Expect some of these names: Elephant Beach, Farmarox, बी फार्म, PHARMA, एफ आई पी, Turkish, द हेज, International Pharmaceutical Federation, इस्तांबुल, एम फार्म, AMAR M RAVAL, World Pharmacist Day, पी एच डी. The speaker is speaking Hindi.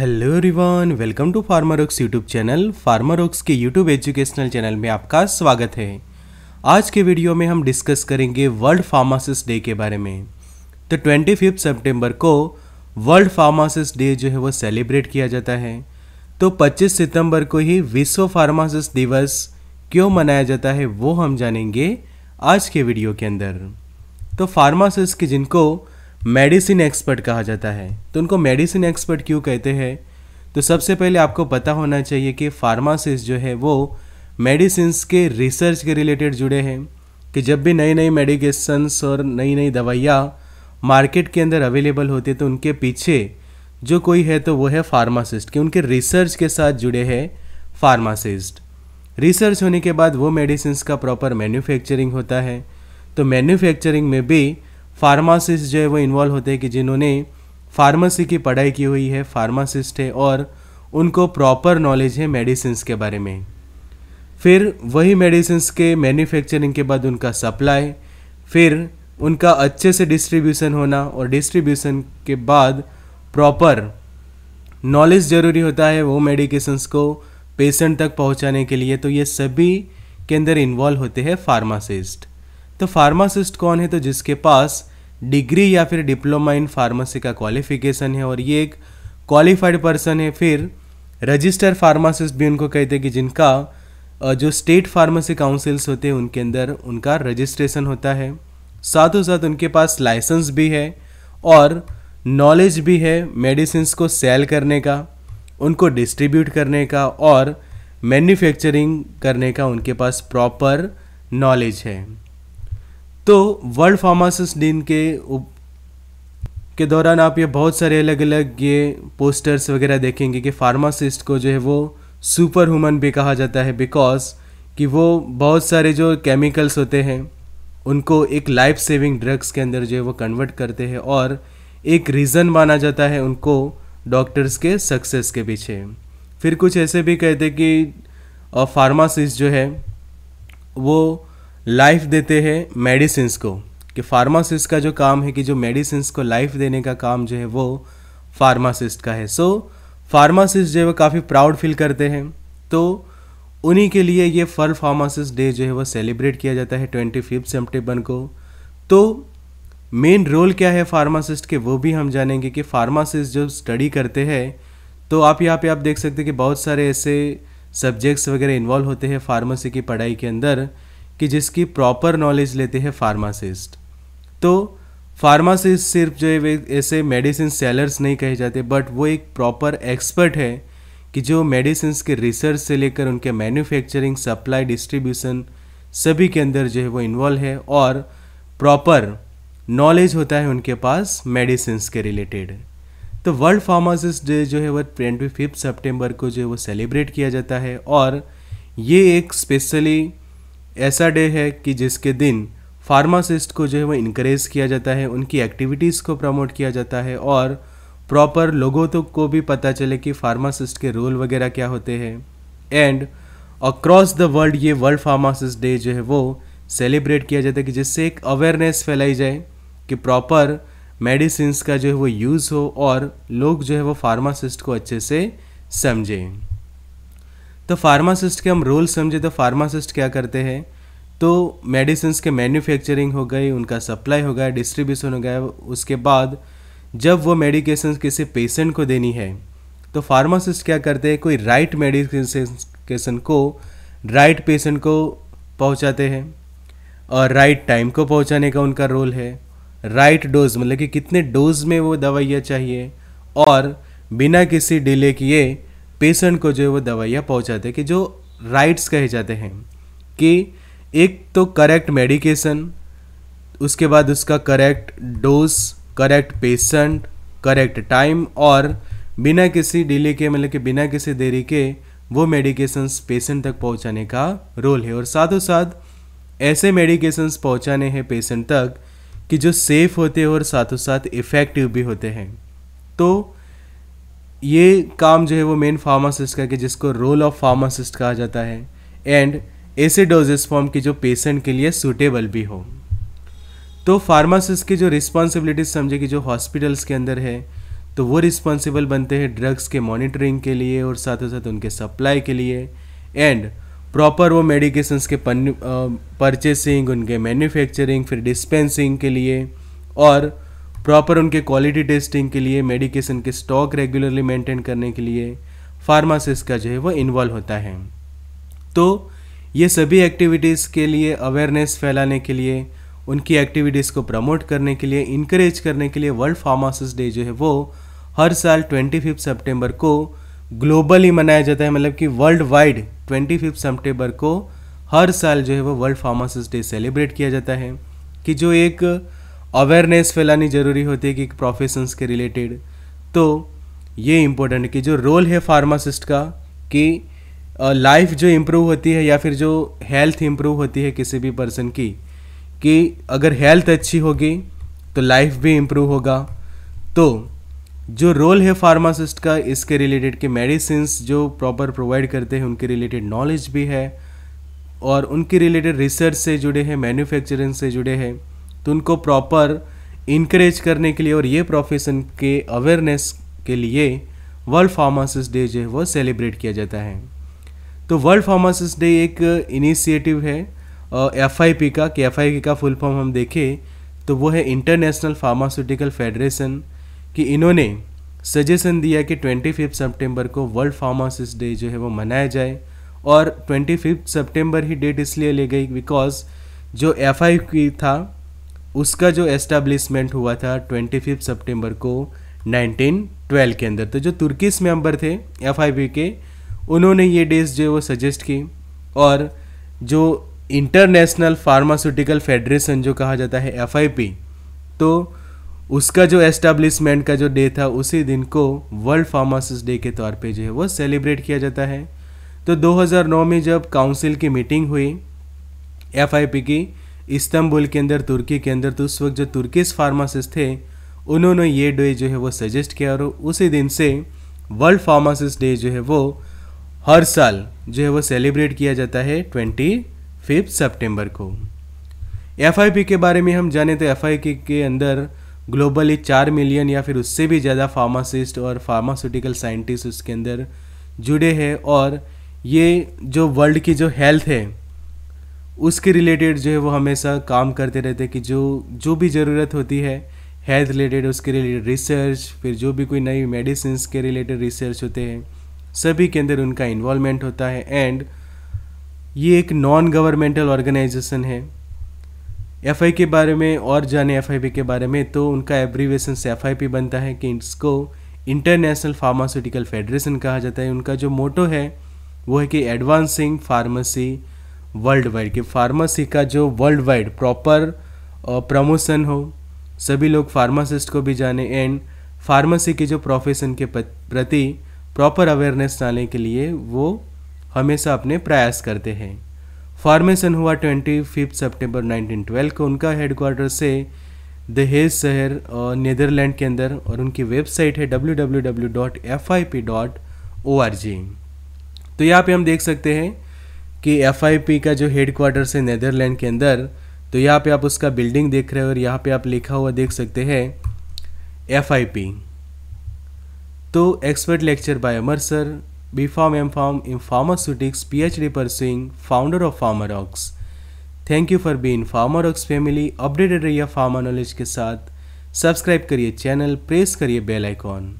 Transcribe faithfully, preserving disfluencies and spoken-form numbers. Hello everyone, welcome to Pharmarocks YouTube channel. Pharmarocks के यूट्यूब एजुकेशनल चैनल में आपका स्वागत है। आज के वीडियो में हम डिस्कस करेंगे वर्ल्ड फार्मासिस्ट डे के बारे में। तो ट्वेंटी फिफ्थ सेप्टेम्बर को वर्ल्ड फार्मासिस्ट डे जो है वो सेलिब्रेट किया जाता है। तो पच्चीस सितंबर को ही विश्व फार्मासिस्ट दिवस क्यों मनाया जाता है वो हम जानेंगे आज के वीडियो के अंदर। तो फार्मासिस्ट के जिनको मेडिसिन एक्सपर्ट कहा जाता है, तो उनको मेडिसिन एक्सपर्ट क्यों कहते हैं? तो सबसे पहले आपको पता होना चाहिए कि फार्मासिस्ट जो है वो मेडिसिन्स के रिसर्च के रिलेटेड जुड़े हैं कि जब भी नई नई मेडिकेशंस और नई नई दवाइयाँ मार्केट के अंदर अवेलेबल होती है तो उनके पीछे जो कोई है तो वो है फार्मासिस्ट, कि उनके रिसर्च के साथ जुड़े हैं फार्मासिस्ट। रिसर्च होने के बाद वो मेडिसिन्स का प्रॉपर मैन्युफैक्चरिंग होता है, तो मैन्युफैक्चरिंग में भी फार्मासिस्ट जो है वो इन्वॉल्व होते हैं कि जिन्होंने फार्मेसी की पढ़ाई की हुई है, फार्मासिस्ट है और उनको प्रॉपर नॉलेज है मेडिसिन्स के बारे में। फिर वही मेडिसिन्स के मैन्युफैक्चरिंग के बाद उनका सप्लाई, फिर उनका अच्छे से डिस्ट्रीब्यूशन होना और डिस्ट्रीब्यूशन के बाद प्रॉपर नॉलेज ज़रूरी होता है वो मेडिकेशंस को पेशेंट तक पहुँचाने के लिए। तो ये सभी के अंदर इन्वॉल्व होते हैं फार्मासिस्ट। तो फार्मासिस्ट कौन है? तो जिसके पास डिग्री या फिर डिप्लोमा इन फार्मेसी का क्वालिफिकेशन है और ये एक क्वालिफाइड पर्सन है। फिर रजिस्टर्ड फार्मासिस्ट भी उनको कहते हैं कि जिनका जो स्टेट फार्मेसी काउंसिल्स होते हैं उनके अंदर उनका रजिस्ट्रेशन होता है, साथों साथ उनके पास लाइसेंस भी है और नॉलेज भी है मेडिसिन्स को सेल करने का, उनको डिस्ट्रीब्यूट करने का और मैन्युफैक्चरिंग करने का उनके पास प्रॉपर नॉलेज है। तो वर्ल्ड फार्मासिस्ट डे के के दौरान आप ये बहुत सारे अलग अलग ये पोस्टर्स वगैरह देखेंगे कि फार्मासिस्ट को जो है वो सुपर ह्यूमन भी कहा जाता है, बिकॉज कि वो बहुत सारे जो केमिकल्स होते हैं उनको एक लाइफ सेविंग ड्रग्स के अंदर जो है वो कन्वर्ट करते हैं और एक रीज़न माना जाता है उनको डॉक्टर्स के सक्सेस के पीछे। फिर कुछ ऐसे भी कहते कि फार्मासिस्ट जो है वो लाइफ देते हैं मेडिसिन्स को, कि फार्मासिस्ट का जो काम है कि जो मेडिसिन्स को लाइफ देने का काम जो है वो फार्मासिस्ट का है। सो फार्मासिस्ट जो है वो काफ़ी प्राउड फील करते हैं, तो उन्हीं के लिए ये वर्ल्ड फार्मासिस्ट डे जो है वो सेलिब्रेट किया जाता है ट्वेंटी फिफ्थ सेप्टेम्बर को। तो मेन रोल क्या है फार्मासिस्ट के वो भी हम जानेंगे कि फार्मासिस्ट जो स्टडी करते हैं, तो आप यहाँ पे आप देख सकते हैं कि बहुत सारे ऐसे सब्जेक्ट्स वगैरह इन्वॉल्व होते हैं फार्मेसी की पढ़ाई के अंदर कि जिसकी प्रॉपर नॉलेज लेते हैं फार्मासिस्ट। तो फार्मासिस्ट सिर्फ जो है वे ऐसे मेडिसिन सेलर्स नहीं कहे जाते, बट वो एक प्रॉपर एक्सपर्ट है कि जो मेडिसिन्स के रिसर्च से लेकर उनके मैन्युफैक्चरिंग, सप्लाई, डिस्ट्रीब्यूशन सभी के अंदर जो है वो इन्वॉल्व है और प्रॉपर नॉलेज होता है उनके पास मेडिसिन्स के रिलेटेड। तो वर्ल्ड फार्मासिस्ट डे जो है वह ट्वेंटी फिफ्थ सेप्टेम्बर को जो है वो सेलिब्रेट किया जाता है और ये एक स्पेशली ऐसा डे है कि जिसके दिन फार्मासिस्ट को जो है वो इनकरेज किया जाता है, उनकी एक्टिविटीज़ को प्रमोट किया जाता है और प्रॉपर लोगों तो को भी पता चले कि फार्मासिस्ट के रोल वगैरह क्या होते हैं। एंड अक्रॉस द वर्ल्ड ये वर्ल्ड फार्मासिस्ट डे जो है वो सेलिब्रेट किया जाता है कि जिससे एक अवेयरनेस फैलाई जाए कि प्रॉपर मेडिसिन्स का जो है वो यूज़ हो और लोग जो है वो फार्मासिस्ट को अच्छे से समझें। तो फार्मासिस्ट के हम रोल समझे तो फार्मासिस्ट क्या करते हैं, तो मेडिसिन्स के मैन्युफैक्चरिंग हो गई, उनका सप्लाई हो गया, डिस्ट्रीब्यूशन हो गया, उसके बाद जब वो मेडिकेशंस किसी पेशेंट को देनी है तो फार्मासिस्ट क्या करते हैं, कोई राइट मेडिकेशन को राइट पेशेंट को पहुंचाते हैं और राइट टाइम को पहुंचाने का उनका रोल है। राइट डोज मतलब कि कितने डोज में वो दवाइयाँ चाहिए और बिना किसी डिले किए पेशेंट को जो है वो दवाइयाँ पहुँचाते हैं, कि जो राइट्स कहे जाते हैं कि एक तो करेक्ट मेडिकेशन, उसके बाद उसका correct dose, correct patient, correct time और बिना किसी डिले के मतलब कि बिना किसी देरी के वो मेडिकेशंस पेशेंट तक पहुँचाने का रोल है और साथों साथ ऐसे मेडिकेशंस पहुँचाने हैं पेशेंट तक कि जो सेफ़ होते हैं और साथों साथ इफ़ेक्टिव भी होते हैं। तो ये काम जो है वो मेन फार्मासिस्ट का, कि जिसको रोल ऑफ फार्मासिस्ट कहा जाता है, एंड ऐसे डोजेस फॉर्म की जो पेशेंट के लिए सूटेबल भी हो। तो फार्मासिस्ट की जो रिस्पॉन्सिबिलिटीज समझे कि जो हॉस्पिटल्स के अंदर है तो वो रिस्पॉन्सिबल बनते हैं ड्रग्स के मॉनिटरिंग के लिए और साथ ही साथ उनके सप्लाई के लिए, एंड प्रॉपर वो मेडिकेशंस के परचेसिंग, उनके मैन्युफैक्चरिंग, फिर डिस्पेंसिंग के लिए, और प्रॉपर उनके क्वालिटी टेस्टिंग के लिए, मेडिकेशन के स्टॉक रेगुलरली मेंटेन करने के लिए फार्मासिस्ट का जो है वो इन्वॉल्व होता है। तो ये सभी एक्टिविटीज़ के लिए अवेयरनेस फैलाने के लिए, उनकी एक्टिविटीज़ को प्रमोट करने के लिए, इनकरेज करने के लिए वर्ल्ड फार्मासिस्ट डे जो है वो हर साल ट्वेंटी फिफ्थ सेप्टेम्बर को ग्लोबली मनाया जाता है, मतलब कि worldwide twenty fifth September को हर साल जो है वो वर्ल्ड फार्मासिस्ट डे सेलिब्रेट किया जाता है, कि जो एक अवेयरनेस फैलानी ज़रूरी होती है कि प्रोफेशंस के रिलेटेड। तो ये इम्पोर्टेंट कि जो रोल है फार्मासिस्ट का कि लाइफ जो इम्प्रूव होती है या फिर जो हेल्थ इम्प्रूव होती है किसी भी पर्सन की, कि अगर हेल्थ अच्छी होगी तो लाइफ भी इम्प्रूव होगा। तो जो रोल है फार्मासिस्ट का इसके रिलेटेड के मेडिसिन्स जो प्रॉपर प्रोवाइड करते हैं उनके रिलेटेड नॉलेज भी है, और उनके रिलेटेड रिसर्च से जुड़े हैं, मैन्युफैक्चरिंग से जुड़े हैं, तो उनको प्रॉपर इनकरेज करने के लिए और ये प्रोफेशन के अवेयरनेस के लिए वर्ल्ड फार्मासिस्ट डे जो है वो सेलिब्रेट किया जाता है। तो वर्ल्ड फार्मासिस्ट डे एक इनिशिएटिव है एफ आई पी का, कि एफ आई पी का फुल फॉर्म हम देखें तो वो है इंटरनेशनल फार्मास्यूटिकल फेडरेशन, कि इन्होंने सजेशन दिया कि ट्वेंटी फिफ्थ सेप्टेम्बर को वर्ल्ड फार्मासिस्ट डे जो है वो मनाया जाए, और ट्वेंटी फिफ्थ सेप्टेम्बर ही डेट इसलिए ले गई बिकॉज जो एफ आई पी था उसका जो एस्टैब्लिशमेंट हुआ था ट्वेंटी फिफ्थ सेप्टेम्बर को नाइनटीन ट्वेल्व के अंदर। तो जो तुर्किश मेंबर थे एफ आई पी के, उन्होंने ये डेज जो है वो सजेस्ट की, और जो इंटरनेशनल फार्मास्यूटिकल फेडरेशन जो कहा जाता है एफ आई पी, तो उसका जो एस्टैब्लिशमेंट का जो डे था उसी दिन को वर्ल्ड फार्मासिस्ट डे के तौर पे जो है वो सेलिब्रेट किया जाता है। तो दो हज़ार नौ में जब काउंसिल की मीटिंग हुई एफ आई पी की इस्तांबुल के अंदर, तुर्की के अंदर, तो उस वक्त जो तुर्किश फार्मासिस्ट थे उन्होंने ये डे जो है वो सजेस्ट किया, और उसी दिन से वर्ल्ड फार्मासिस्ट डे जो है वो हर साल जो है वो सेलिब्रेट किया जाता है ट्वेंटी फिफ्थ सेप्टेम्बर को। एफ आई पी के बारे में हम जाने तो एफ आई पी के अंदर ग्लोबली चार मिलियन या फिर उससे भी ज़्यादा फार्मासिस्ट और फार्मास्यूटिकल साइंटिस्ट उसके अंदर जुड़े हैं, और ये जो वर्ल्ड की जो हेल्थ है उसके रिलेटेड जो है वो हमेशा काम करते रहते हैं, कि जो जो भी ज़रूरत होती है हेल्थ रिलेटेड उसके रिलेटेड रिसर्च, फिर जो भी कोई नई मेडिसिन के रिलेटेड रिसर्च होते हैं सभी के अंदर उनका इन्वॉल्वमेंट होता है। एंड ये एक नॉन गवर्नमेंटल ऑर्गेनाइजेशन है। एफ आई के बारे में और जाने एफ आई पी के बारे में, तो उनका एब्रीवेशन से एफ आई पी बनता है, कि इसको इंटरनेशनल फार्मास्यूटिकल फेडरेशन कहा जाता है। उनका जो मोटो है वो है कि एडवांसिंग फार्मेसी वर्ल्ड वाइड, कि फार्मेसी का जो वर्ल्ड वाइड प्रॉपर प्रमोशन हो, सभी लोग फार्मासिस्ट को भी जाने, एंड फार्मेसी के जो प्रोफेशन के प्रति प्रॉपर अवेयरनेस लाने के लिए वो हमेशा अपने प्रयास करते हैं। फॉर्मेशन हुआ twenty fifth September nineteen twelve को, उनका हेडक्वार्टर से द हेज शहर नीदरलैंड के अंदर, और उनकी वेबसाइट है W W W dot एफ आई पी dot O R G. तो यहाँ पे हम देख सकते हैं कि एफ आई पी का जो हेडक्वार्टर से नीदरलैंड के अंदर, तो यहाँ पे आप उसका बिल्डिंग देख रहे हो, और यहाँ पे आप लिखा हुआ देख सकते हैं एफ आई पी। तो expert lecture by Amar sir, बी फार्म एम फार्म in pharmaceutics, पी एच डी pursuing, founder of Pharmarox. Thank you for being Pharmarocks family. Updated रहिए फार्मा नॉलेज के साथ, सब्सक्राइब करिए चैनल, प्रेस करिए बेल आइकॉन।